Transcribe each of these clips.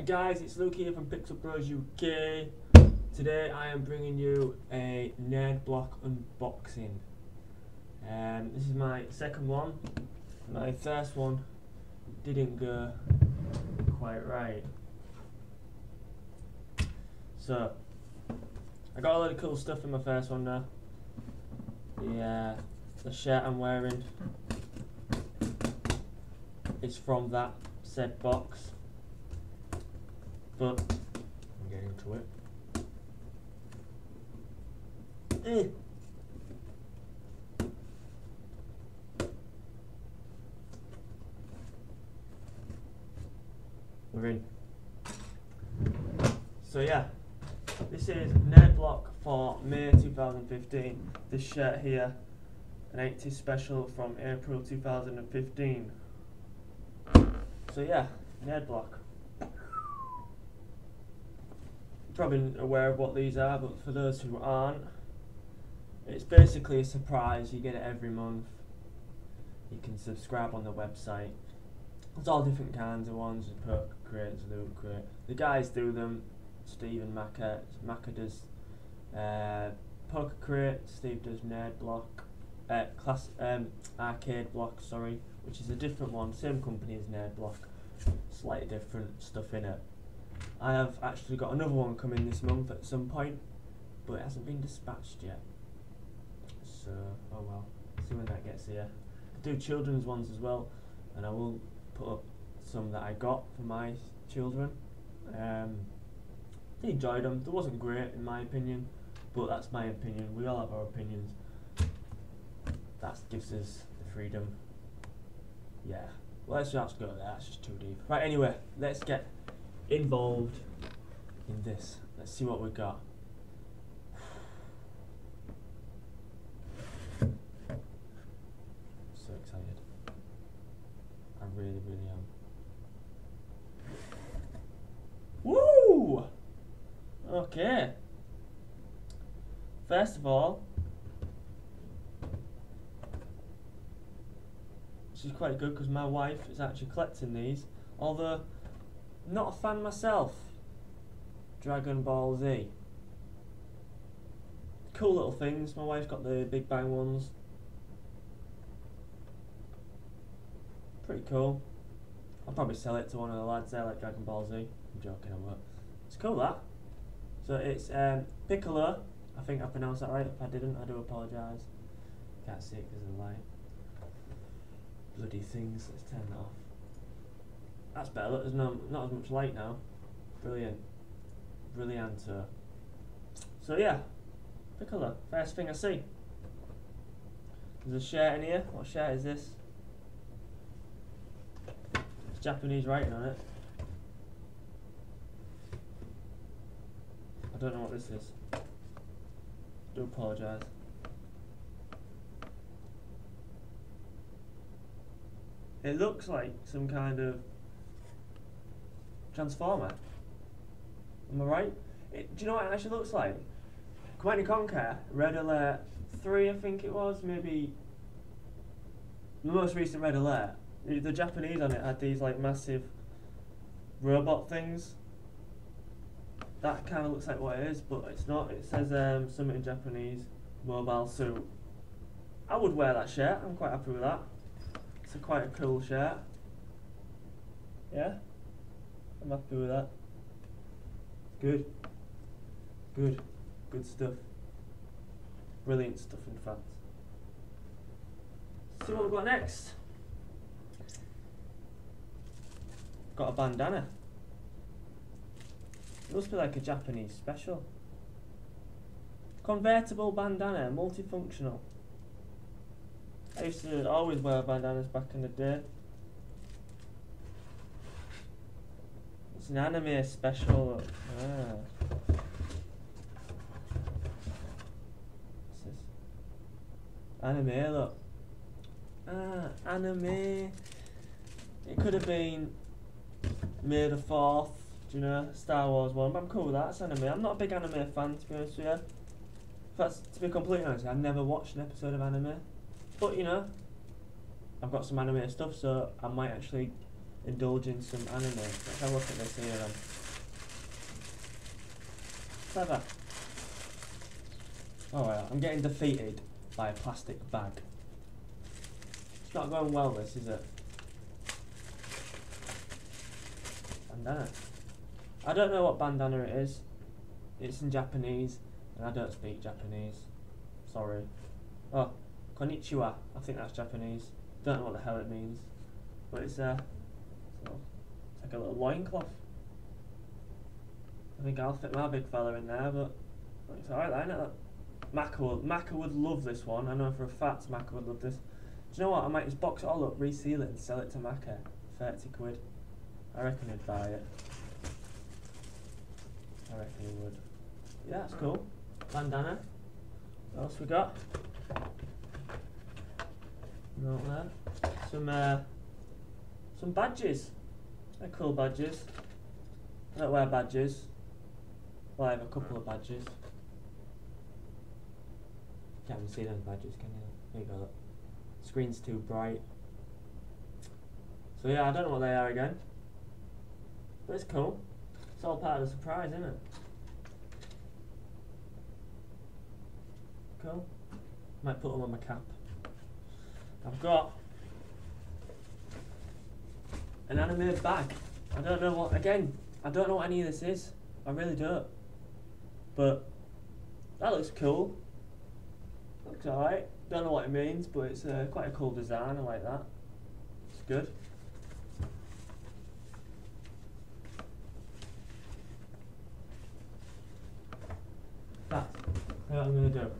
Hi guys, it's Luke here from Pixel Bros UK. Today I am bringing you a Nerd Block unboxing. This is my second one. My first one didn't go quite right. So, I got a lot of cool stuff in my first one now. The shirt I'm wearing is from that said box. But I'm getting to it. We're in. So yeah, this is Nerd Block for May 2015. This shirt here, an 80s special from April 2015. So yeah, Nerd Block. Probably aware of what these are, but for those who aren't, it's basically a surprise. You get it every month. You can subscribe on the website. There's all different kinds of ones, there's Poker Crate, there's Loot Crate. The guys do them, Steve and Macca. Macca does Poker Crate, Steve does Nerd Block, Arcade Block, sorry, which is a different one, same company as Nerd Block, slightly different stuff in it. I have actually got another one coming this month at some point, but it hasn't been dispatched yet. So, oh well, see when that gets here. I do children's ones as well, and I will put up some that I got for my children. They enjoyed them. They wasn't great in my opinion, but that's my opinion. We all have our opinions. That gives us the freedom. Yeah, well, let's just go there. That's just too deep. Right, anyway, let's get involved in this. Let's see what we got. I'm so excited. I really, really am. Woo! Okay. First of all, this is quite good because my wife is actually collecting these, although not a fan myself. Dragon Ball Z. Cool little things. My wife's got the Big Bang ones. Pretty cool. I'll probably sell it to one of the lads there, like Dragon Ball Z. I'm joking, I won't. It's cool, that. So it's Piccolo. I think I pronounced that right. If I didn't, I do apologise. Can't see it because of the light. Bloody things. Let's turn that off. That's better, look, there's not as much light now. Brilliant. Brilliant. So yeah, Piccolo, first thing I see. There's a shirt in here. What shirt is this? It's Japanese writing on it. I don't know what this is. I do apologise. It looks like some kind of Transformer. Am I right? Do you know what it actually looks like? Command & Conquer, Red Alert 3 I think it was, maybe the most recent Red Alert. The Japanese on it had these like massive robot things. That kind of looks like what it is, but it's not. It says something in Japanese, mobile suit. I would wear that shirt, I'm quite happy with that. It's quite a cool shirt. Yeah? I'm happy with that. Good. Good. Good stuff. Brilliant stuff, in fact. Let's see what we've got next. Got a bandana. It must be like a Japanese special. Convertible bandana, multifunctional. I used to always wear bandanas back in the day. It's an anime special. What's this? Anime, look. Anime. It could have been May the 4th, do you know, Star Wars one, but I'm cool with that. It's anime. I'm not a big anime fan, to be honest with you. In fact, to be completely honest, I've never watched an episode of anime. But, you know, I've got some anime stuff, so I might actually indulge in some anime. Let's have a look at this here then. Clever. Oh well, I'm getting defeated by a plastic bag. It's not going well, this, is it? Bandana. I don't know what bandana it is. It's in Japanese, and I don't speak Japanese. Sorry. Oh, konnichiwa. I think that's Japanese. Don't know what the hell it means. But it's it's like a little loincloth. I think I'll fit my big fella in there, but it's alright, I know that. Maka would love this one. I know for a fact Maka would love this. Do you know what? I might just box it all up, reseal it, and sell it to Maka. 30 quid. I reckon he'd buy it. I reckon he would. Yeah, that's cool. Bandana. What else we got? Not there. Some badges. They're cool badges. I don't wear badges. Well, I have a couple of badges. Can't even see those badges, can you? There you go. Look. Screen's too bright. So yeah, I don't know what they are again. But it's cool. It's all part of the surprise, isn't it? Cool. Might put them on my cap. I've got an anime bag. I don't know what, again, I don't know what any of this is. I really don't. But that looks cool. Looks alright. Don't know what it means, but it's quite a cool design. I like that. It's good. That's what I'm going to do.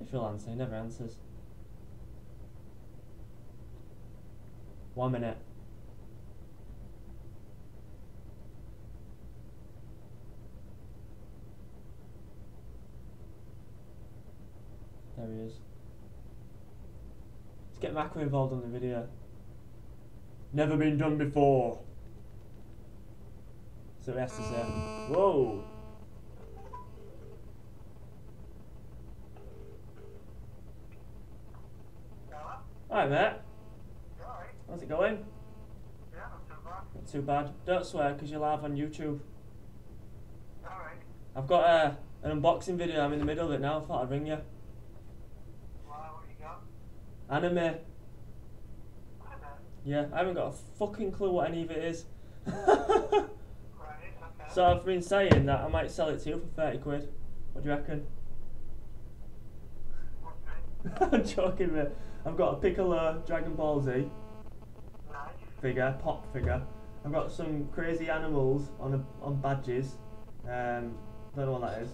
If you'll answer, he never answers. 1 minute. There he is. Let's get Maka involved on the video. Never been done before. So he has to say, whoa. Hi Matt. Alright. How's it going? Yeah, not too bad. Not too bad. Don't swear because you're live on YouTube. Alright. I've got an unboxing video. I'm in the middle of it now. I thought I'd ring you. Wow, what you got? Anime. Anime? Yeah, I haven't got a fucking clue what any of it is. Right, okay. So I've been saying that I might sell it to you for 30 quid. What do you reckon? I'm joking, mate. I've got a Piccolo Dragon Ball Z figure, pop figure. I've got some crazy animals on badges. Don't know what that is.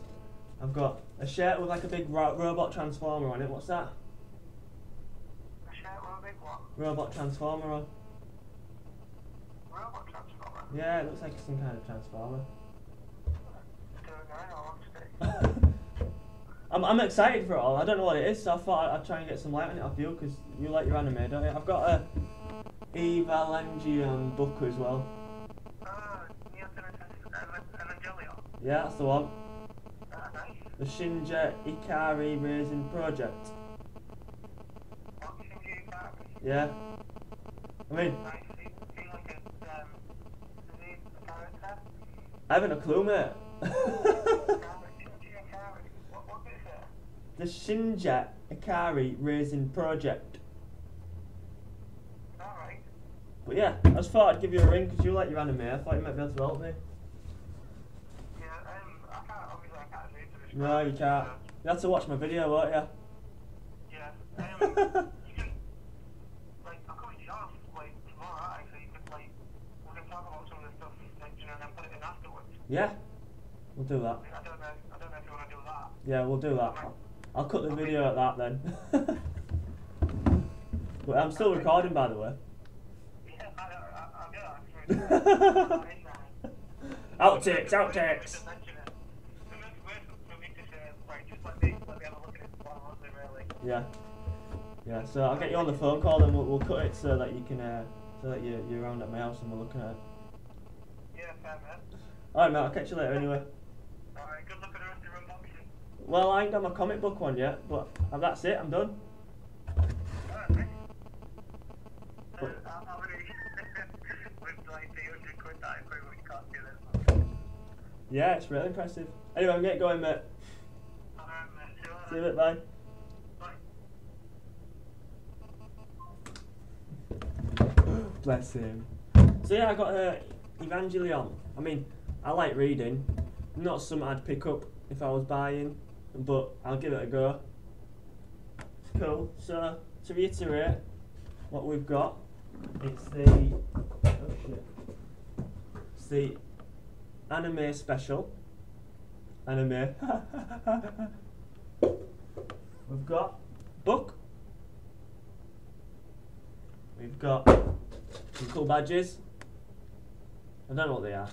I've got a shirt with like a big robot transformer on it. What's that? A shirt with a big what? Robot transformer on. Robot transformer? Yeah, it looks like some kind of transformer. I'm excited for it all. I don't know what it is, so I thought I'd try and get some light on it off you because you like your anime, don't you? I've got a Evangelion book as well. Yes, Evangelion. Yeah, that's the one. Nice. The Shinji Ikari Raising Project. What, Shinji Ikari? Yeah. I mean. Nice. Is he like a character? I haven't a clue, mate. The Shinji Ikari Raising Project. Alright. But yeah, I just thought I'd give you a ring because you like your anime. I thought you might be able to help me. Yeah, I can't, obviously I can't do this. No, you can't. You'll have to watch my video, won't you? Yeah. You can, like, I'm coming to yours, like, tomorrow, actually. You can, like, we can talk about some of the stuff, like, you know, and then put it in afterwards. Yeah. We'll do that. I don't know if you want to do that. Yeah, we'll do that. I'll cut the video at that then. But I'm still recording, by the way. Yeah, I know. Outtakes. Yeah. So I'll get you on the phone call, and we'll cut it so that you can, so that you're around at my house and we're looking at it. Yeah, fair man. Alright, mate. I'll catch you later anyway. Alright. Good luck with the rest of your unboxing. Well, I ain't got my comic book one yet, but that's it, I'm done. Yeah, it's really impressive. Anyway, I'm getting going, mate. Alright, mate. See you later. Bye. Bless him. So yeah, I got Evangelion. I mean, I like reading. Not something I'd pick up if I was buying, but I'll give it a go. Cool. So to reiterate, what we've got, it's the it's the anime special. Anime. We've got book. We've got some cool badges. I don't know what they are.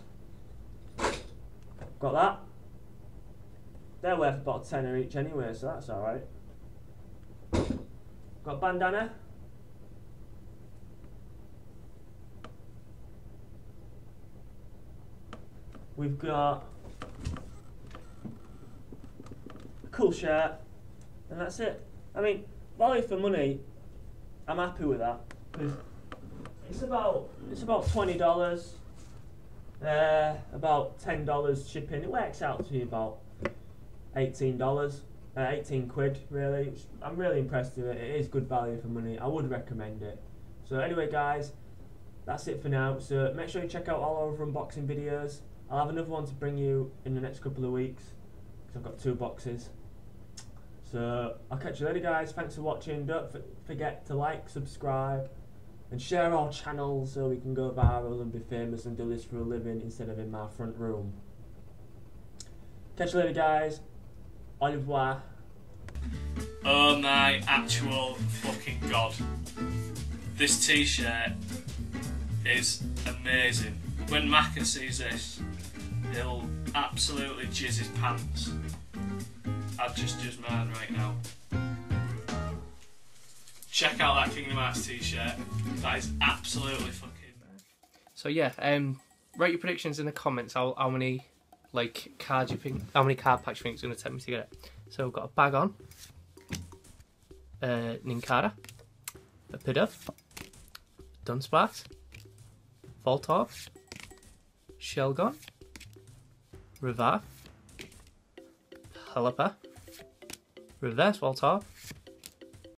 Got that. They're worth about a tenner each anyway, so that's alright. Got bandana. We've got a cool shirt. And that's it. I mean, value for money, I'm happy with that. It's about $20, about $10 shipping. It works out to be about $18, 18 quid really. I'm really impressed with it. It is good value for money. I would recommend it. So anyway guys, that's it for now. So make sure you check out all our other unboxing videos. I'll have another one to bring you in the next couple of weeks because I've got 2 boxes. So I'll catch you later guys. Thanks for watching. Don't forget to like, subscribe and share our channel so we can go viral and be famous and do this for a living instead of in my front room. Catch you later guys. Au revoir. Oh my actual fucking god. This t-shirt is amazing. When Maka sees this, he'll absolutely jizz his pants. I'd just jizz mine right now. Check out that Kingdom Hearts t-shirt. That is absolutely fucking mad. So yeah, write your predictions in the comments. How many like cards you think? How many card packs you think it's gonna take me to get it? So we've got a bag on, Nincada, a Piduff, Dunsparce, Voltorb, Shelgon, Reverse Pelipper, Reverse Voltorb.